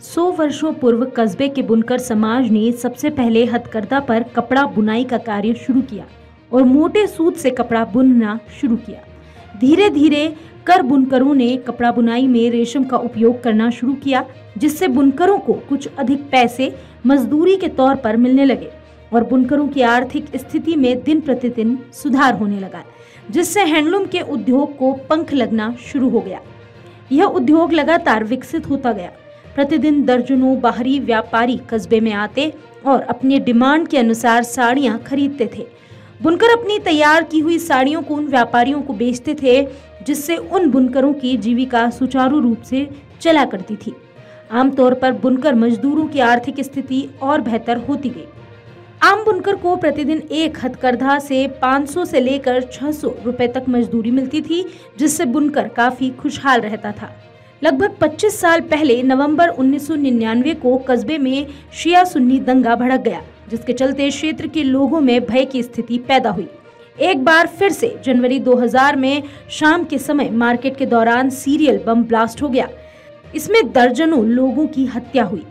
100 वर्षों पूर्व कस्बे के बुनकर समाज ने सबसे पहले हथकरघा पर कपड़ा बुनाई का कार्य शुरू किया और मोटे सूत से कपड़ा बुनना शुरू किया। धीरे धीरे कर बुनकरों ने कपड़ा बुनाई में रेशम का उपयोग करना शुरू किया, जिससे बुनकरों को कुछ अधिक पैसे मजदूरी के तौर पर मिलने लगे और बुनकरों की आर्थिक स्थिति में दिन प्रतिदिन सुधार होने लगा, जिससे हैंडलूम के उद्योग को पंख लगना शुरू हो गया। यह उद्योग लगातार विकसित होता गया। प्रतिदिन दर्जनों बाहरी व्यापारी कस्बे में आते और अपने डिमांड के अनुसार साड़ियां खरीदते थे। बुनकर अपनी तैयार की हुई साड़ियों को उन व्यापारियों को बेचते थे, जिससे उन बुनकरों की जीविका सुचारू रूप से चला करती थी। आमतौर पर बुनकर मजदूरों की आर्थिक स्थिति और बेहतर होती गई। आम बुनकर को प्रतिदिन एक हथकरघा से 500 से लेकर 600 रुपए तक मजदूरी मिलती थी, जिससे बुनकर काफी खुशहाल रहता था। लगभग 25 साल पहले नवंबर 1999 को कस्बे में शिया सुन्नी दंगा भड़क गया, जिसके चलते क्षेत्र के लोगों में भय की स्थिति पैदा हुई। एक बार फिर से जनवरी 2000 में शाम के समय मार्केट के दौरान सीरियल बम ब्लास्ट हो गया। इसमें दर्जनों लोगों की हत्या हुई।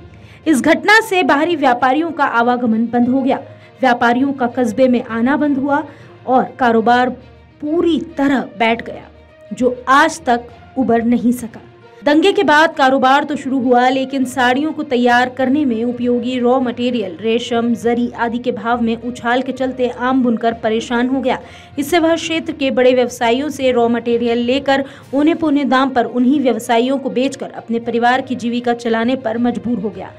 इस घटना से बाहरी व्यापारियों का आवागमन बंद हो गया, व्यापारियों का कस्बे में आना बंद हुआ और कारोबार पूरी तरह बैठ गया, जो आज तक उबर नहीं सका। दंगे के बाद कारोबार तो शुरू हुआ, लेकिन साड़ियों को तैयार करने में उपयोगी रॉ मटेरियल, रेशम, जरी आदि के भाव में उछाल के चलते आम बुनकर परेशान हो गया। इससे वह क्षेत्र के बड़े व्यवसायियों से रॉ मटेरियल लेकर औने पौने दाम पर उन्हीं व्यवसायियों को बेचकर अपने परिवार की जीविका चलाने पर मजबूर हो गया।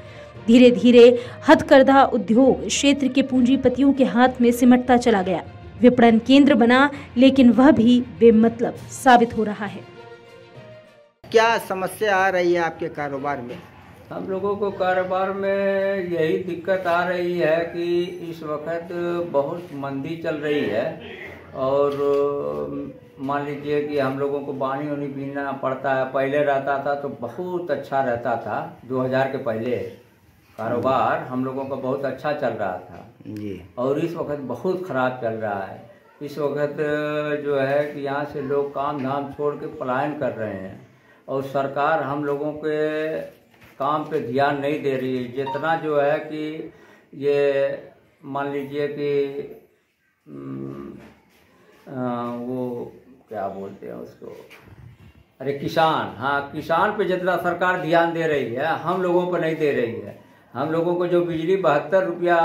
धीरे धीरे हथकरघा उद्योग क्षेत्र के पूंजीपतियों के हाथ में सिमटता चला गया। विपणन केंद्र बना, लेकिन वह भी बेमतलब साबित हो रहा है। क्या समस्या आ रही है आपके कारोबार में? हम लोगों को कारोबार में यही दिक्कत आ रही है कि इस वक्त बहुत मंदी चल रही है और मान लीजिए कि हम लोगों को पानी वानी पीना पड़ता है। पहले रहता था तो बहुत अच्छा रहता था। 2000 के पहले कारोबार हम लोगों का बहुत अच्छा चल रहा था जी, और इस वक्त बहुत ख़राब चल रहा है। इस वक्त जो है कि यहाँ से लोग काम धाम छोड़ के पलायन कर रहे हैं और सरकार हम लोगों के काम पे ध्यान नहीं दे रही है। जितना जो है कि ये मान लीजिए कि वो क्या बोलते हैं उसको, अरे किसान, हाँ किसान पे जितना सरकार ध्यान दे रही है हम लोगों पर नहीं दे रही है। हम लोगों को जो बिजली 72 रुपया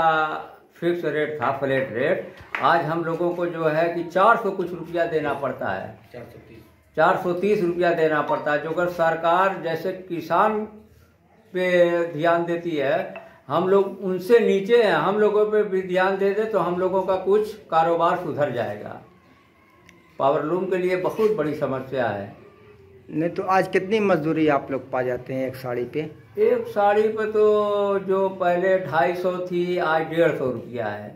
फिक्स रेट था, फ्लैट रेट, आज हम लोगों को जो है कि 400 कुछ रुपया देना पड़ता है। 430 रुपया देना पड़ता है। जो अगर सरकार जैसे किसान पे ध्यान देती है, हम लोग उनसे नीचे हैं, हम लोगों पे भी ध्यान दे दे तो हम लोगों का कुछ कारोबार सुधर जाएगा। पावरलूम के लिए बहुत बड़ी समस्या है। नहीं तो आज कितनी मजदूरी आप लोग पा जाते हैं एक साड़ी पे? एक साड़ी पे तो जो पहले 250 थी आज 150 रुपया है।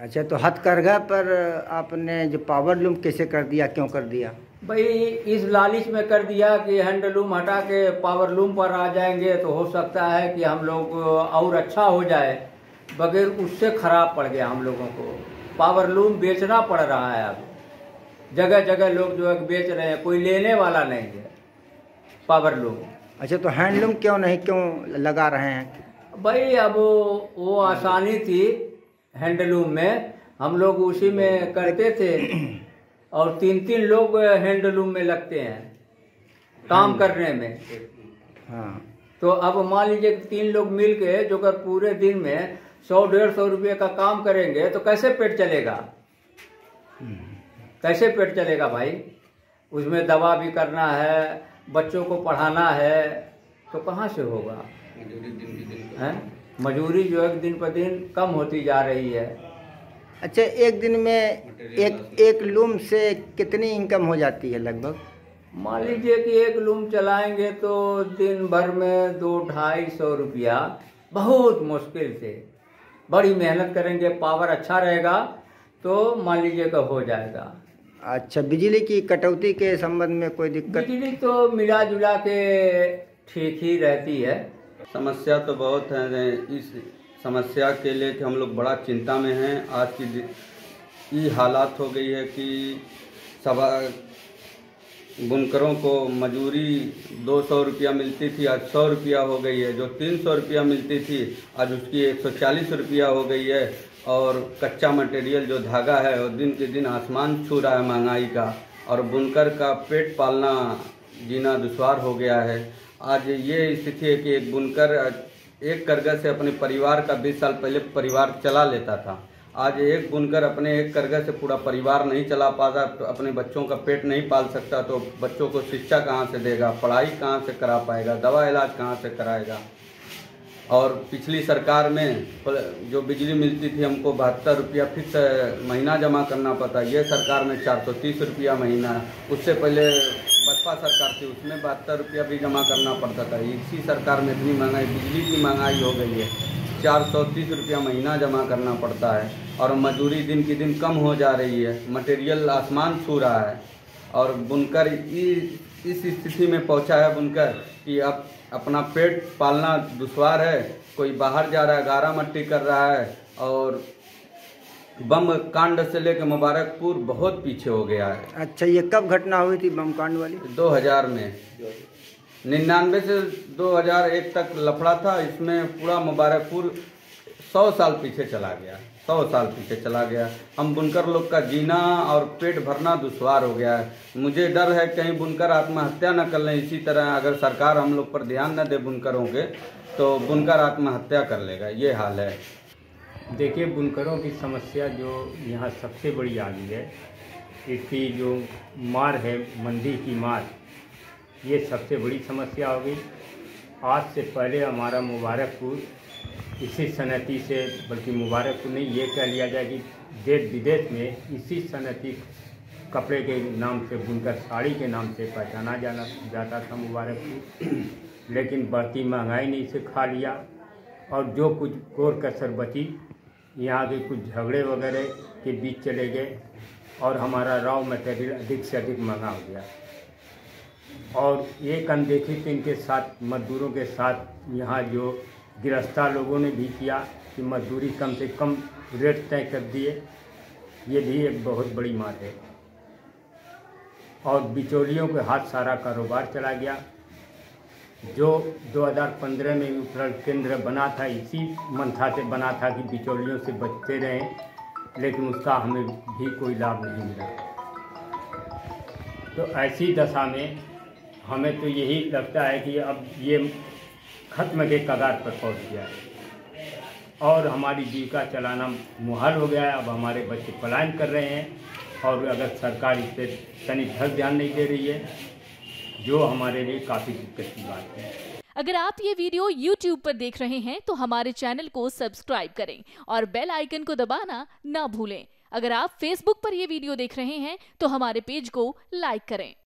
अच्छा, तो हथकरघा पर आपने जो पावरलूम कैसे कर दिया, क्यों कर दिया? भाई इस लालच में कर दिया कि हैंडलूम हटा के पावरलूम पर आ जाएंगे तो हो सकता है कि हम लोग और अच्छा हो जाए, बगैर उससे खराब पड़ गया हम लोगों को। पावरलूम बेचना पड़ रहा है, अब जगह जगह लोग जो है बेच रहे हैं, कोई लेने वाला नहीं है पावरलूम। अच्छा, तो हैंडलूम क्यों लगा रहे हैं? भाई अब वो आसानी थी हैंडलूम में, हम लोग उसी में करते थे और 3-3 लोग हैंडलूम में लगते हैं काम करने में। हाँ, तो अब मान लीजिए 3 लोग मिल के जो कर पूरे दिन में 100-150 रुपये का काम करेंगे तो कैसे पेट चलेगा, कैसे पेट चलेगा भाई? उसमें दवा भी करना है, बच्चों को पढ़ाना है, तो कहाँ से होगा? हैं, मजदूरी जो है दिन पर दिन कम होती जा रही है। अच्छा, एक दिन में एक लूम से कितनी इनकम हो जाती है लगभग? मान लीजिए कि एक लूम चलाएंगे तो दिन भर में 200-250 रुपया, बहुत मुश्किल से, बड़ी मेहनत करेंगे, पावर अच्छा रहेगा तो मान लीजिए का हो जाएगा। अच्छा, बिजली की कटौती के संबंध में कोई दिक्कत? बिजली तो मिला जुला के ठीक ही रहती है। समस्या तो बहुत है। इस समस्या के लिए कि हम लोग बड़ा चिंता में हैं। आज की ये हालात हो गई है कि बुनकरों को मजूरी 200 रुपया मिलती थी, आज 100 रुपया हो गई है। जो 300 रुपया मिलती थी आज उसकी 140 रुपया हो गई है। और कच्चा मटेरियल जो धागा है वो दिन के दिन आसमान छू रहा है महंगाई का, और बुनकर का पेट पालना जीना दुश्वार हो गया है। आज ये स्थिति है कि एक बुनकर एक करघा से अपने परिवार का 20 साल पहले परिवार चला लेता था, आज एक बुनकर अपने एक करघा से पूरा परिवार नहीं चला पाता, अपने बच्चों का पेट नहीं पाल सकता, तो बच्चों को शिक्षा कहाँ से देगा, पढ़ाई कहाँ से करा पाएगा, दवा इलाज कहाँ से कराएगा। और पिछली सरकार में जो बिजली मिलती थी हमको 72 रुपया फिक्स महीना जमा करना पड़ता, ये सरकार में 430 रुपया महीना। उससे पहले बसपा सरकार थी, उसमें 72 रुपया भी जमा करना पड़ता था। इसी सरकार में इतनी महंगाई, बिजली की महंगाई हो गई है, 430 रुपया महीना जमा करना पड़ता है। और मजदूरी दिन की दिन कम हो जा रही है, मटेरियल आसमान छू रहा है। और बुनकर इस स्थिति में पहुंचा है बुनकर कि अब अपना पेट पालना दुश्वार है। कोई बाहर जा रहा है, गारा मट्टी कर रहा है, और बम कांड से लेकर मुबारकपुर बहुत पीछे हो गया है। अच्छा, ये कब घटना हुई थी बम कांड वाली? 2000 में, 99 से 2001 तक लफड़ा था, इसमें पूरा मुबारकपुर 100 साल पीछे चला गया, 100 साल पीछे चला गया। हम बुनकर लोग का जीना और पेट भरना दुश्वार हो गया है। मुझे डर है कहीं बुनकर आत्महत्या न कर लें। इसी तरह अगर सरकार हम लोग पर ध्यान न दे बुनकरों के, तो बुनकर आत्महत्या कर लेगा, ये हाल है। देखिए, बुनकरों की समस्या जो यहाँ सबसे बड़ी आ गई है, इसकी जो मार है, मंदी की मार, ये सबसे बड़ी समस्या हो गई। आज से पहले हमारा मुबारकपुर इसी सनती से, बल्कि मुबारकपुर नहीं ये कह लिया जाए कि देश विदेश में इसी सनती कपड़े के नाम से, बुनकर साड़ी के नाम से पहचाना जाना जाता था मुबारकपुर। लेकिन बढ़ती महंगाई ने इसे खा लिया, और जो कुछ गोर कसर बची यहाँ के कुछ झगड़े वगैरह के बीच चले गए, और हमारा रॉ मटेरियल अधिक से अधिक महंगा हो गया। और एक अनदेखी तो इनके साथ, मजदूरों के साथ यहाँ जो गिरफ्ता लोगों ने भी किया कि मजदूरी कम से कम रेट तय कर दिए, ये भी एक बहुत बड़ी मार है। और बिचौलियों के हाथ सारा कारोबार चला गया। जो 2015 में विपणन केंद्र बना था, इसी मंथा से बना था कि बिचौलियों से बचते रहें, लेकिन उसका हमें भी कोई लाभ नहीं मिला। तो ऐसी दशा में हमें तो यही लगता है कि अब ये खत्म के कगार पर पहुंच गया है, और हमारी जीविका चलाना मुहाल हो गया है। अब हमारे बच्चे पलायन कर रहे हैं, और अगर सरकार इस पर तनिष्ठ ध्यान नहीं दे रही है, जो हमारे लिए काफी दिक्कत की बात है। अगर आप ये वीडियो YouTube पर देख रहे हैं तो हमारे चैनल को सब्सक्राइब करें और बेल आइकन को दबाना ना भूलें। अगर आप Facebook पर ये वीडियो देख रहे हैं तो हमारे पेज को लाइक करें।